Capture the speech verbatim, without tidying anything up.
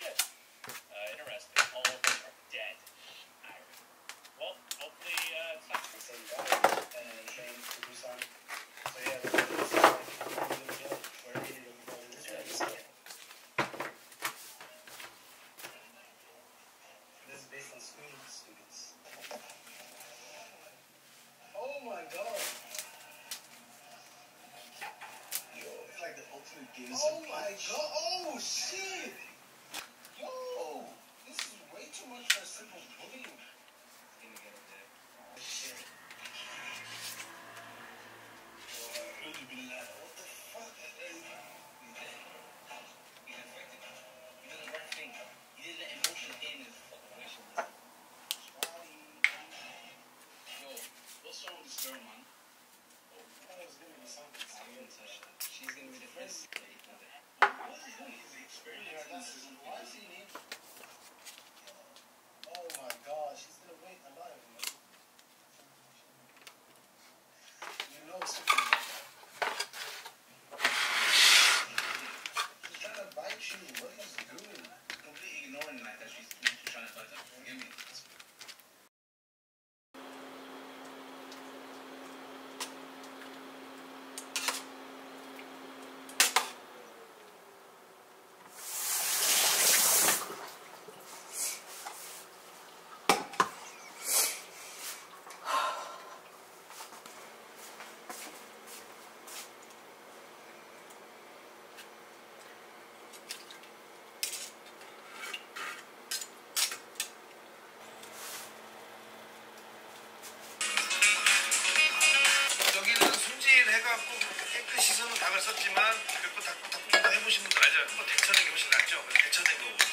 pretty good. Uh, interesting. All of them are dead. All right. Well, hopefully, uh, it's not the same guy. And Shane, produce on it. So, yeah, we're going to do this. We're going to do this. This is based on school students. Oh my god. Yo, it's like the ultimate game. Oh my god. Oh shit. Yo, this is way too much for a simple bullying. It's gonna get up there. Oh shit. What the fuck? You didn't affect it. You did the right thing. You did the emotion in this fucking way. Yo, what's wrong with this girl, man? Oh, I thought I was gonna be something. I'm gonna touch that. She's gonna be the first. What the hell is the experience? Why does he need? Oh my god, she's gonna wait a lot of you. You know it's something like that. She's trying to bite you. What are you doing? Completely ignoring like that. She's trying to bite that. Forgive me. 깨끗이 시선은 각을 썼지만 그래도 닭볶음탕 해보신 분들 알죠? 한번 데쳐내기 훨씬 낫죠? 데쳐내고